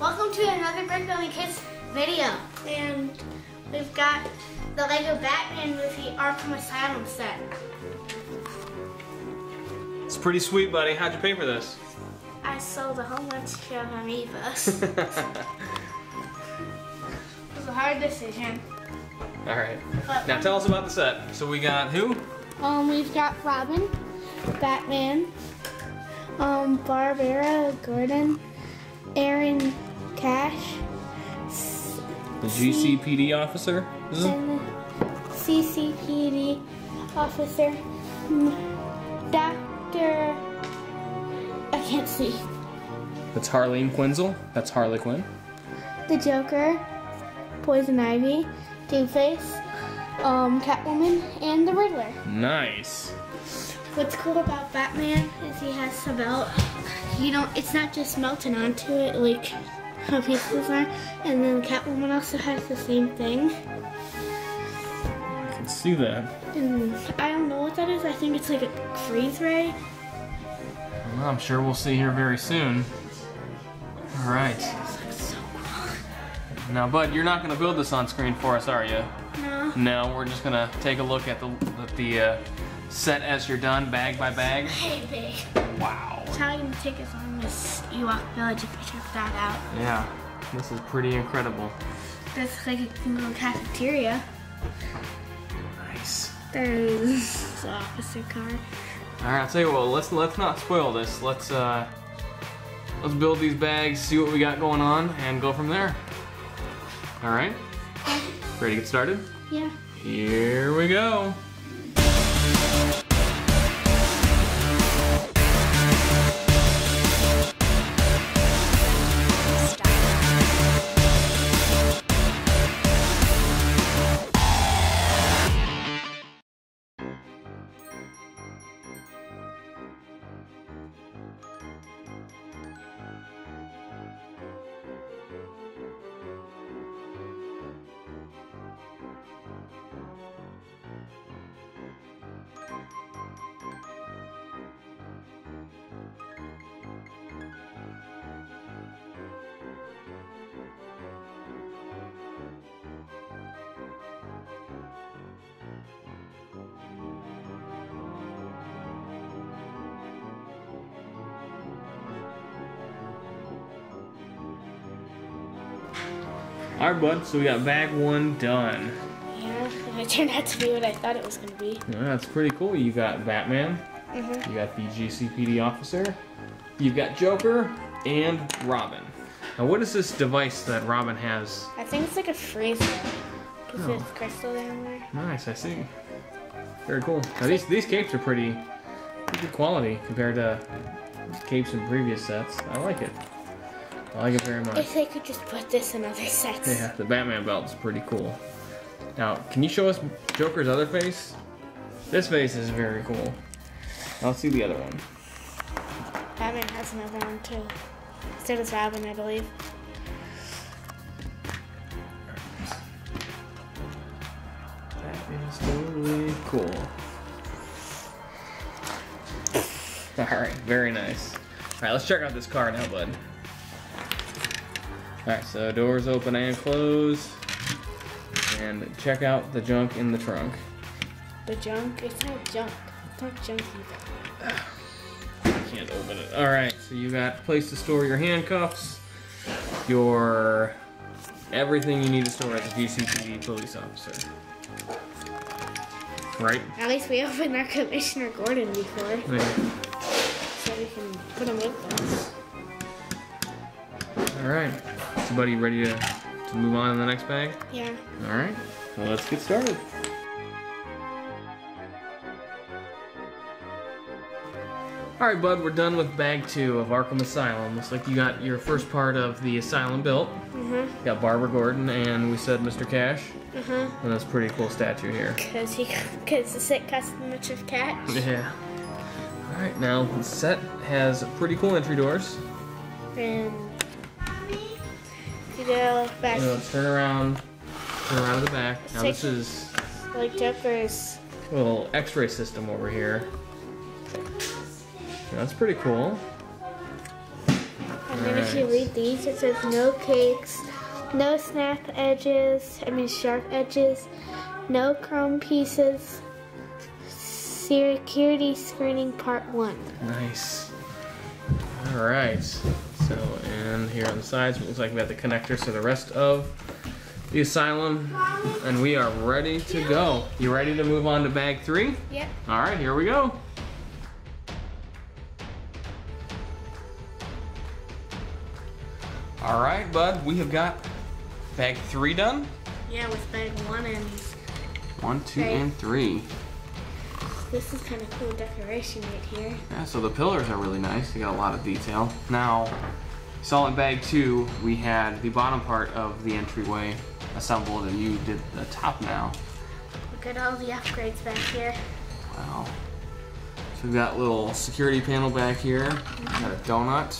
Welcome to another Brick Building Kids video. And we've got the Lego Batman Movie Arkham Asylum set. It's pretty sweet, buddy. How'd you pay for this? I sold a whole bunch of Amiibos. It was a hard decision. Alright. Now tell us about the set. So we got who? We've got Robin, Batman, Barbara Gordon, Aaron Cash, the GCPD officer, CCPD officer, Dr. I can't see. That's Harleen Quinzel. That's Harley Quinn. The Joker, Poison Ivy, Two-Face, Catwoman, and the Riddler. Nice. What's cool about Batman is he has a belt. You don't, it's not just melting onto it like how pieces are. And then Catwoman also has the same thing. I can see that. And I don't know what that is. I think it's like a freeze ray. Well, I'm sure we'll see here very soon. All right. This looks so cool. Now, bud, you're not going to build this on screen for us, are you? No. No, we're just going to take a look at the set as you're done, bag by bag. Hey, big. Wow. It's how you can take us on this Ewok village if we took that out. Yeah, this is pretty incredible. That's like a little cafeteria. Nice. There's the officer car. Alright, I'll tell you what, let's not spoil this. Let's build these bags, see what we got going on, and go from there. Alright? Ready to get started? Yeah. Here we go. Alright, bud, so we got bag one done. Yeah, it turned out to be what I thought it was going to be. Yeah, that's pretty cool. You got Batman, You got the GCPD officer, you've got Joker, and Robin. Now, what is this device that Robin has? I think it's like a freezer. Because there's crystal down there. Nice, I see. Very cool. Now, these capes are pretty good quality compared to capes in previous sets. I like it. I like it very much. If they could just put this in other sets. Yeah, the Batman belt is pretty cool. Now, can you show us Joker's other face? This face is very cool. I'll see the other one. Batman has another one too. So does Robin, I believe. That is totally cool. Alright, very nice. Alright, let's check out this car now, bud. Alright, so doors open and close, and check out the junk in the trunk. The junk? It's not junk. It's not junk either. I can't open it. Alright, so you got a place to store your handcuffs, your everything you need to store as a GCPD police officer. Right? At least we opened our Commissioner Gordon before. Yeah. So we can put him with us. Alright, everybody ready to move on to the next bag? Yeah. Alright, well, let's get started. Alright, bud, we're done with bag two of Arkham Asylum. Looks like you got your first part of the asylum built. You got Barbara Gordon and we said Mr. Cash. And that's a pretty cool statue here. Because the set cost much of cash. Yeah. Alright, now the set has pretty cool entry doors. And back. No, turn around to the back. Now this is like Joker's little X-ray system over here. Now, that's pretty cool. I And if you read these, it says no cakes, no sharp edges, no chrome pieces. Security screening part 1. Nice. All right. So, and here on the sides, it looks like we have the connectors to the rest of the asylum, and we are ready to go. You ready to move on to bag 3? Yep. All right, here we go. All right, bud, we have got bag 3 done? Yeah, with bag 1 and... 1, 2, and 3. This is kind of cool decoration right here. Yeah, so the pillars are really nice. They got a lot of detail. Now, saw in bag 2, we had the bottom part of the entryway assembled, and you did the top now. Look at all the upgrades back here. Wow. So we've got a little security panel back here. Got a donut.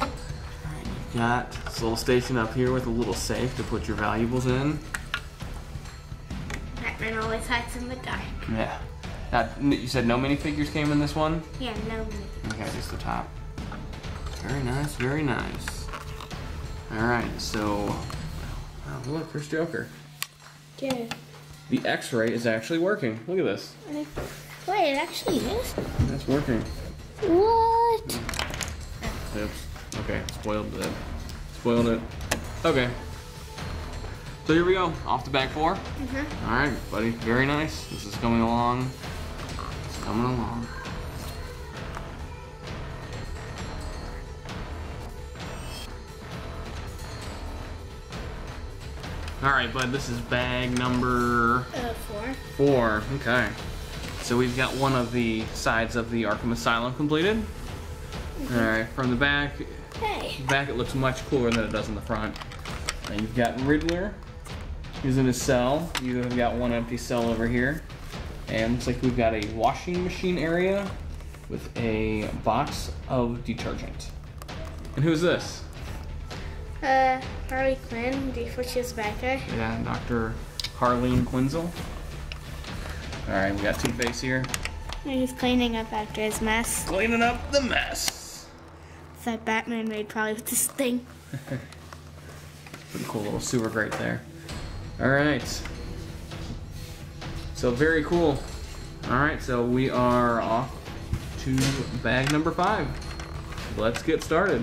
All right, you've got this little station up here with a little safe to put your valuables in. Batman always hides in the dark. Yeah. Now, you said no minifigures came in this one? Yeah, no minifigures. Okay, just the top. Very nice, very nice. All right, so, oh, look, there's Joker. Yeah. The X-ray is actually working. Look at this. Wait, it actually is? That's working. What? Oops. Okay, spoiled it. Okay. So here we go, off to bag 4. All right, buddy, very nice. This is coming along. It's coming along. All right, bud, this is bag number... 4. 4, okay. So we've got one of the sides of the Arkham Asylum completed. All right, from the back, it looks much cooler than it does in the front. Now you've got Riddler. He's in a cell. You've got one empty cell over here. And looks like we've got a washing machine area with a box of detergent. And who's this? Harley Quinn, before she was back there. Yeah, Dr. Harleen Quinzel. Alright, we got Two-Face here. And he's cleaning up after his mess. Cleaning up the mess. It's that Batman made probably with this thing. Pretty cool little sewer grate there. Alright, so very cool. Alright, so we are off to bag number 5. Let's get started.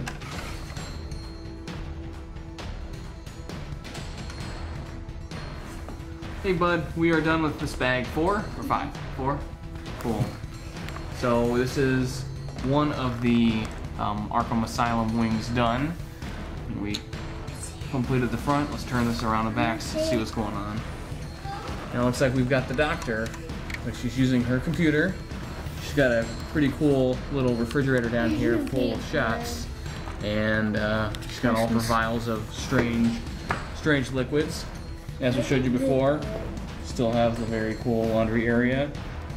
Hey bud, we are done with this bag 4 or 5? 4? Cool. So this is one of the Arkham Asylum wings done. We completed the front. Let's turn this around the back to see what's going on. Now it looks like we've got the doctor. Like she's using her computer. She's got a pretty cool little refrigerator down here full of shots. And she's got all her vials of strange liquids. As we showed you before, still have the very cool laundry area.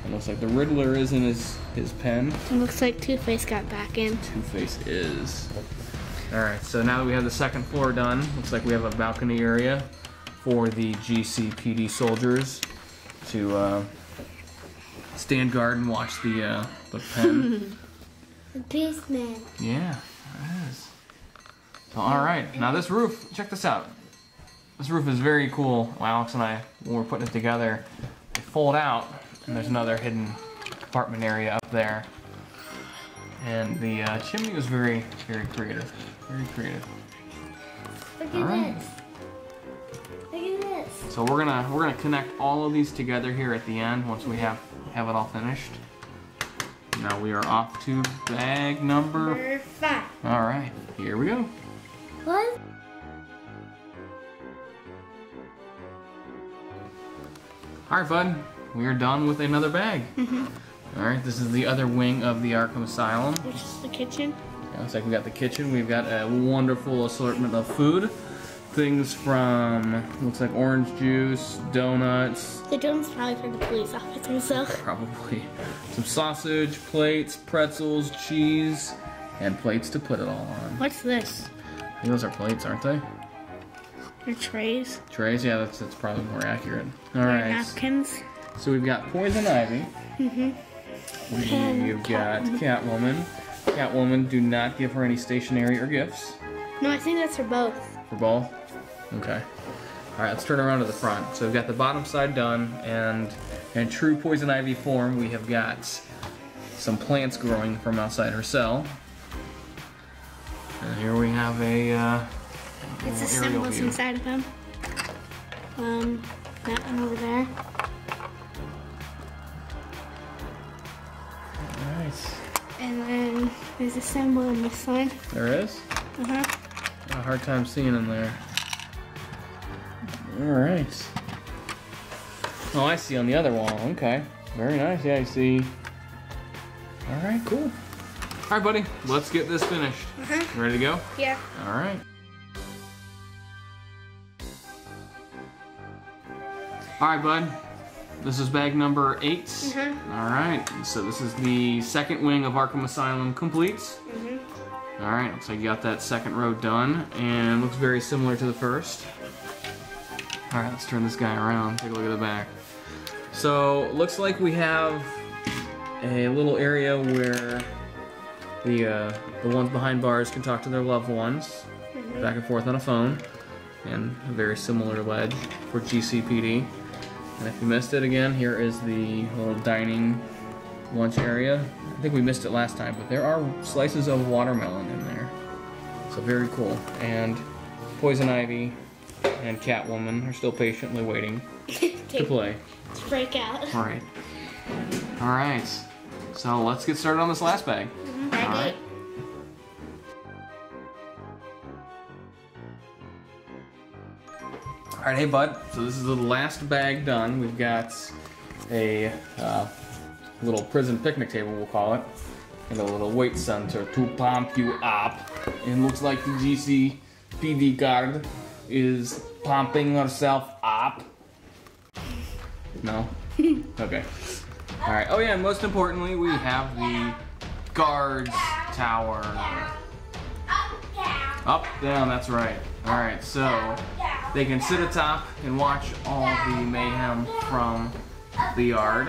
It looks like the Riddler is in his pen. It looks like Two-Face got back in. Two-Face is. Alright, so now that we have the second floor done, looks like we have a balcony area for the GCPD soldiers to stand guard and watch the pen. The policeman. Yeah, it is. So, alright, now this roof, check this out. This roof is very cool. Well, Alex and I, when we're putting it together, they fold out and there's another hidden compartment area up there. And the chimney was very, very creative. Very creative. Look at this. Look at this. So we're gonna connect all of these together here at the end once we have it all finished. Now we are off to bag number 5. All right, here we go. What? All right, bud. We are done with another bag. Alright, this is the other wing of the Arkham Asylum. Which is the kitchen. Yeah, looks like we got the kitchen. We've got a wonderful assortment of food. Things from, looks like orange juice, donuts. The donuts probably for the police officers, though. Probably. Some sausage, plates, pretzels, cheese, and plates to put it all on. What's this? I think those are plates, aren't they? They're trays. Trays, yeah, that's probably more accurate. Alright. Napkins. So we've got Poison Ivy. We've got Catwoman. Catwoman, do not give her any stationery or gifts. No, I think that's for both. For both? Okay. All right, let's turn around to the front. So we've got the bottom side done, and in true Poison Ivy form, we have got some plants growing from outside her cell. And here we have a it's the symbols view. Inside of them. That one over there. Nice. And then there's a symbol on this side. There is? Uh-huh. Got a hard time seeing in there. All right. Oh, I see on the other wall. Okay. Very nice. Yeah, I see. All right, cool. All right, buddy. Let's get this finished. Uh-huh. You ready to go? Yeah. All right. All right, bud. This is bag number 8. Mm-hmm. All right. So this is the second wing of Arkham Asylum complete. Mm-hmm. All right. Looks like you got that second row done, and looks very similar to the first. All right. Let's turn this guy around. Take a look at the back. So looks like we have a little area where the ones behind bars can talk to their loved ones, mm-hmm. back and forth on a phone. And a very similar ledge for GCPD. And if you missed it again, here is the little dining lunch area. I think we missed it last time, but there are slices of watermelon in there. So very cool. And Poison Ivy and Catwoman are still patiently waiting to play. Let's break out. All right. All right. So let's get started on this last bag. Mm-hmm. All right. All right, hey bud, so this is the last bag done. We've got a little prison picnic table, we'll call it, and a little weight center to pump you up. And looks like the GCPD guard is pumping herself up. No? Okay. All right, oh yeah, and most importantly, we have the guards tower. Up, down, that's right. All right, so they can sit atop and watch all the mayhem from the yard.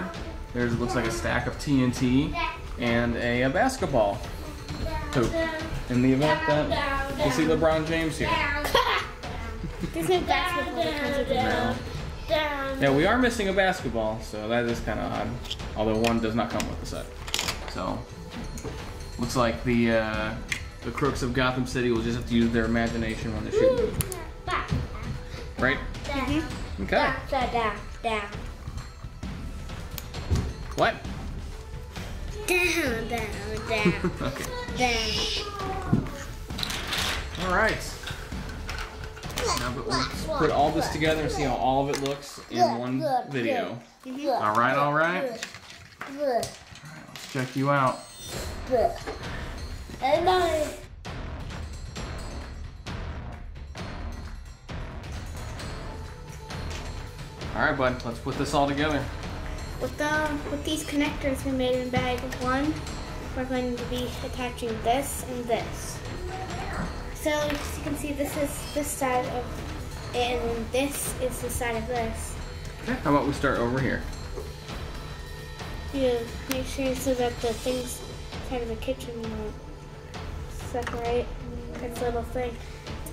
There's, looks like a stack of TNT and a basketball hoop in the event that you see LeBron James here. There's no basketball that comes with it. No. Yeah, we are missing a basketball, so that is kind of odd. Although one does not come with the set. So, looks like the crooks of Gotham City will just have to use their imagination when they shoot. Right? Mm-hmm. Okay. Down. What? Down. Okay. Down. All right. Now, but let's put all this together and see how all of it looks in one video. All right, all right. All right, let's check you out. Alright bud, let's put this all together. With these connectors we made in bag 1, we're going to be attaching this and this. So as you can see, this is this side of it, and this is the side of this. Okay, how about we start over here? Yeah, make sure so that the things kind of the kitchen won't separate. It's a little thing.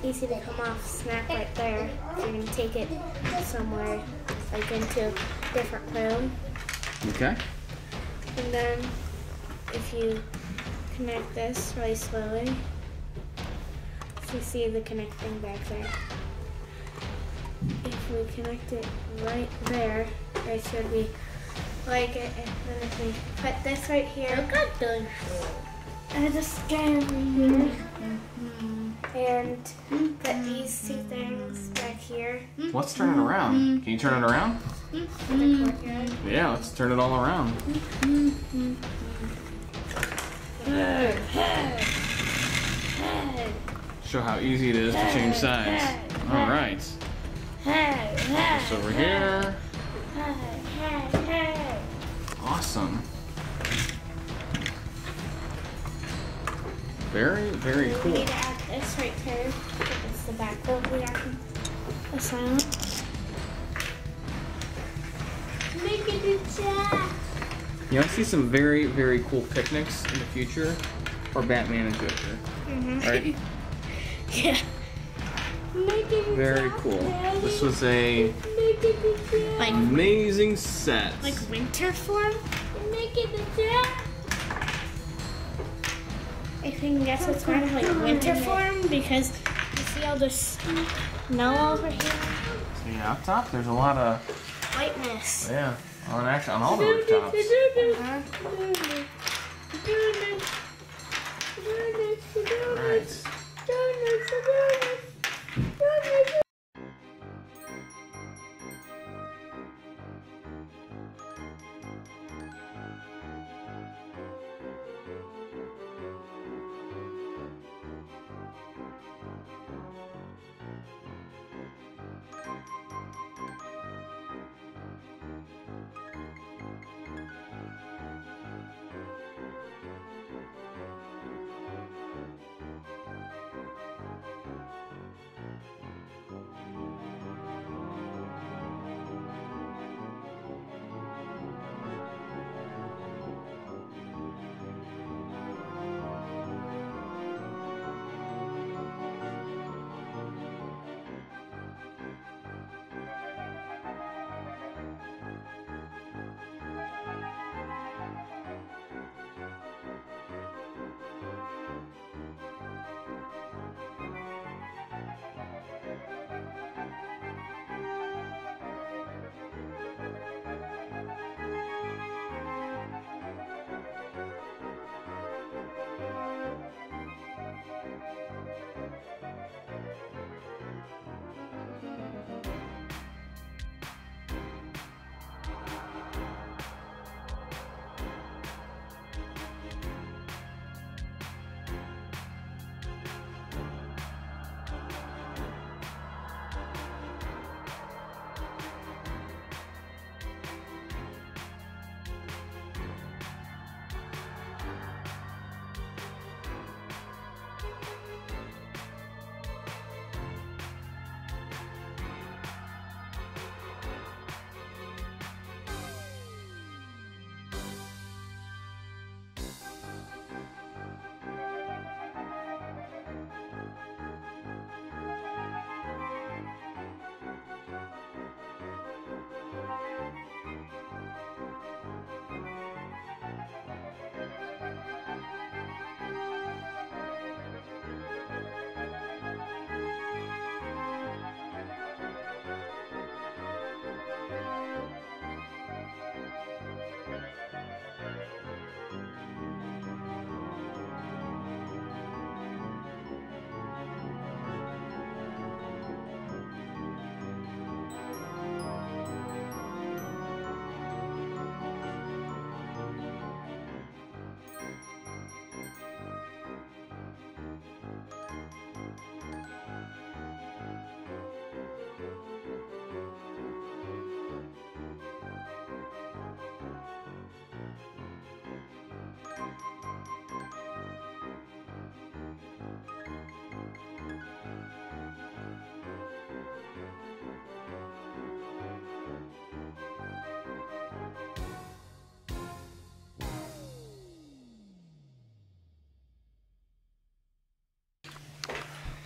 Easy to come off, snap right there. You're going to take it somewhere, like into a different room. Okay. And then if you connect this really slowly, so you see the connecting back there. If we connect it right there, it should be like it. And then if we put this right here, and just kind of here. And put these two things back here. Let's turn it around. Can you turn it around? Yeah, let's turn it all around. Show how easy it is to change sides. All right. Just over here. Awesome. Very, very cool. We need to add this right here. It's the back of the Arkham Asylum. Make it a chat. You know, I see some very, very cool picnics in the future or Batman and Joker. Mm-hmm. Right? Yeah. Very cool. This was a like, amazing set. Like winter form? I think that's what's kind of like winter form because you see all this snow over here. See, up top there's a lot of whiteness. Yeah, on all the rooftops. All right.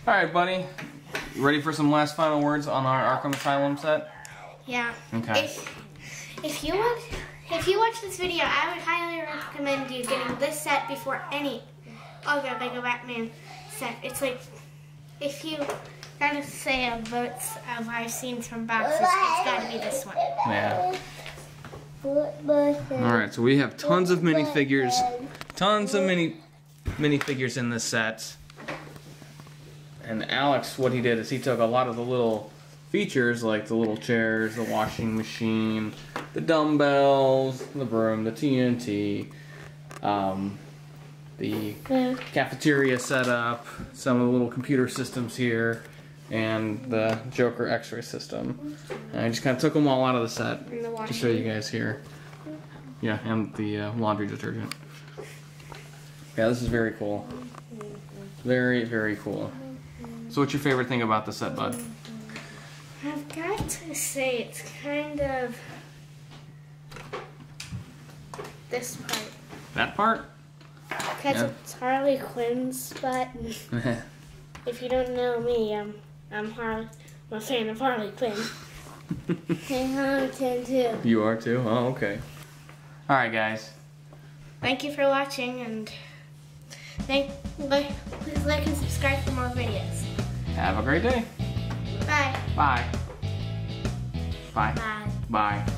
All right, buddy. You ready for some last final words on our Arkham Asylum set? Yeah. Okay. If you watch this video, I would highly recommend you getting this set before any other Lego Batman set. It's like if you gotta say a vote of our scenes from boxes, it's gotta be this one. Yeah. All right. So we have tons of minifigures, tons of minifigures in this set. And Alex, what he did is he took a lot of the little features, like the little chairs, the washing machine, the dumbbells, the broom, the TNT, the cafeteria setup, some of the little computer systems here, and the Joker X-ray system. And I just kind of took them all out of the set to show you guys here. Yeah, and the laundry detergent. Yeah, this is very cool. Very, very cool. So what's your favorite thing about the set, bud? I've got to say it's kind of this part. That part? Because it's Harley Quinn's butt. If you don't know me, I'm a fan of Harley Quinn. And I'm 10 too. You are too? Oh, okay. Alright, guys. Thank you for watching, and please like and subscribe for more videos. Have a great day. Bye. Bye. Bye. Bye. Bye.